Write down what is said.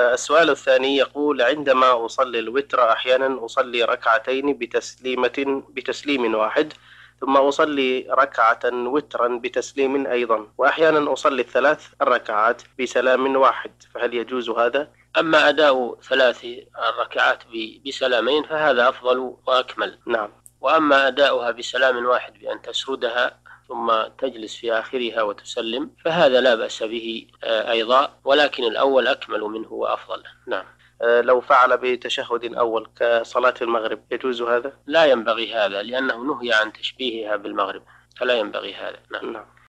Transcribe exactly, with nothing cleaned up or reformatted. السؤال الثاني يقول: عندما أصلي الوتر أحيانا أصلي ركعتين بتسليمة بتسليم واحد، ثم أصلي ركعة وترا بتسليم أيضا، وأحيانا أصلي الثلاث الركعات بسلام واحد، فهل يجوز هذا؟ أما أداء ثلاث الركعات بسلامين فهذا أفضل وأكمل. نعم. وأما أداؤها بسلام واحد بأن تسردها ثم تجلس في آخرها وتسلم فهذا لا بأس به أيضا، ولكن الأول أكمل منه وأفضل. نعم. لو فعل بتشهد أول كصلاة المغرب يجوز هذا؟ لا ينبغي هذا، لأنه نهي عن تشبيهها بالمغرب فلا ينبغي هذا. نعم, نعم.